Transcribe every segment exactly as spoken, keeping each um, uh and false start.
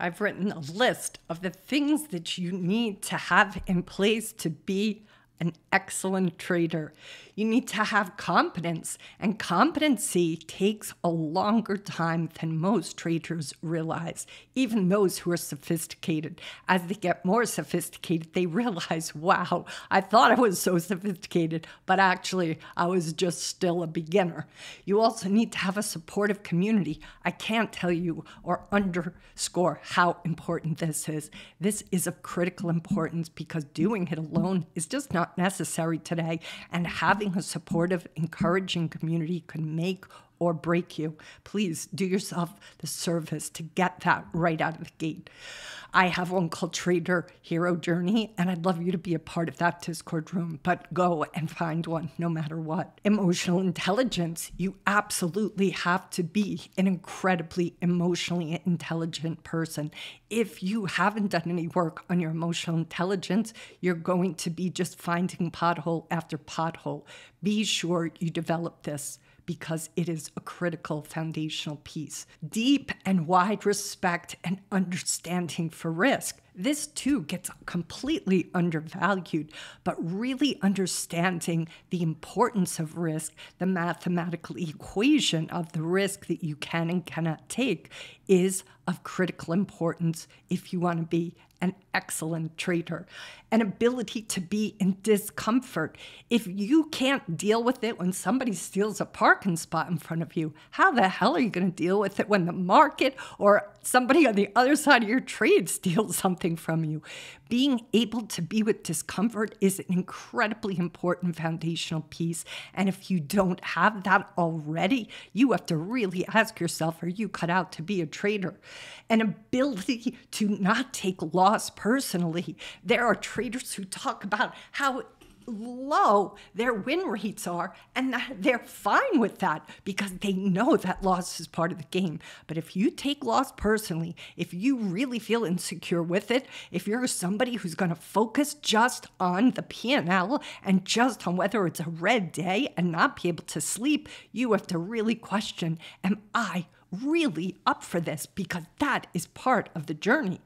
I've written a list of the things that you need to have in place to be an excellent trader. You need to have competence, and competency takes a longer time than most traders realize, even those who are sophisticated. As they get more sophisticated, they realize, wow, I thought I was so sophisticated, but actually I was just still a beginner. You also need to have a supportive community. I can't tell you or underscore how important this is. This is of critical importance because doing it alone is just not necessary today, and having a supportive, encouraging community can make or break you. Please do yourself the service to get that right out of the gate. I have one called Trader Hero Journey, and I'd love you to be a part of that Discord room, but go and find one no matter what. Emotional intelligence. You absolutely have to be an incredibly emotionally intelligent person. If you haven't done any work on your emotional intelligence, you're going to be just finding pothole after pothole. Be sure you develop this, because it is a critical foundational piece. Deep and wide respect and understanding for risk. This too gets completely undervalued, but really understanding the importance of risk, the mathematical equation of the risk that you can and cannot take, is of critical importance if you want to be an excellent trader. An ability to be in discomfort. If you can't deal with it when somebody steals a parking spot in front of you, how the hell are you going to deal with it when the market or somebody on the other side of your trade steals something from you? Being able to be with discomfort is an incredibly important foundational piece. And if you don't have that already, you have to really ask yourself, are you cut out to be a trader? An ability to not take loss personally. There are traders who talk about how low their win rates are, and they're fine with that because they know that loss is part of the game. But if you take loss personally, if you really feel insecure with it, if you're somebody who's going to focus just on the P and L and just on whether it's a red day and not be able to sleep, you have to really question, am I really up for this? Because that is part of the journey.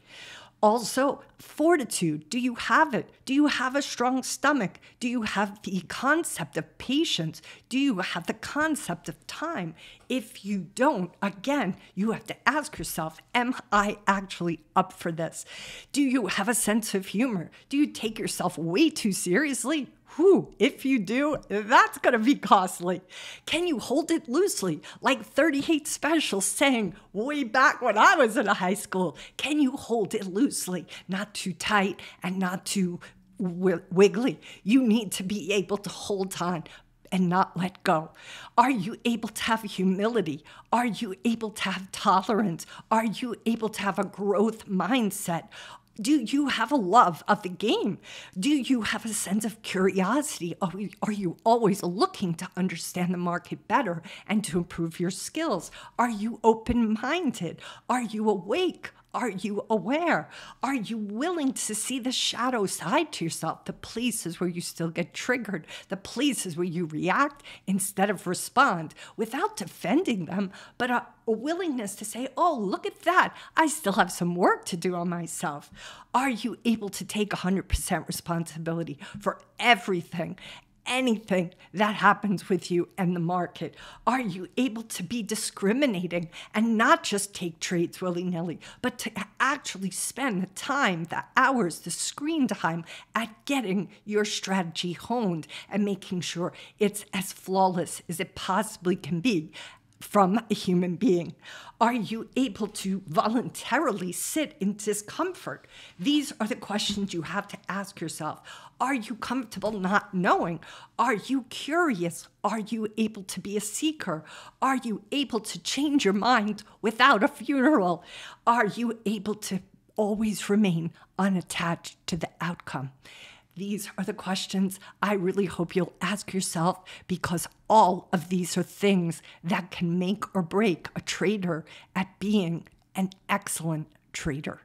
Also, fortitude. Do you have it? Do you have a strong stomach? Do you have the concept of patience? Do you have the concept of time? If you don't, again, you have to ask yourself, am I actually up for this? Do you have a sense of humor? Do you take yourself way too seriously? Whew, if you do, that's going to be costly. Can you hold it loosely? Like thirty-eight Special sang way back when I was in high school. Can you hold it loosely? Not too tight and not too wiggly. You need to be able to hold on and not let go. Are you able to have humility? Are you able to have tolerance? Are you able to have a growth mindset? Do you have a love of the game? Do you have a sense of curiosity? Are you always looking to understand the market better and to improve your skills? Are you open-minded? Are you awake? Are you aware? Are you willing to see the shadow side to yourself, the places where you still get triggered, the places where you react instead of respond without defending them, but a, a willingness to say, oh, look at that. I still have some work to do on myself. Are you able to take one hundred percent responsibility for everything? Anything that happens with you and the market? Are you able to be discriminating and not just take trades willy-nilly, but to actually spend the time, the hours, the screen time at getting your strategy honed and making sure it's as flawless as it possibly can be from a human being? Are you able to voluntarily sit in discomfort? These are the questions you have to ask yourself. Are you comfortable not knowing? Are you curious? Are you able to be a seeker? Are you able to change your mind without a funeral? Are you able to always remain unattached to the outcome? These are the questions I really hope you'll ask yourself, because all of these are things that can make or break a trader at being an excellent trader.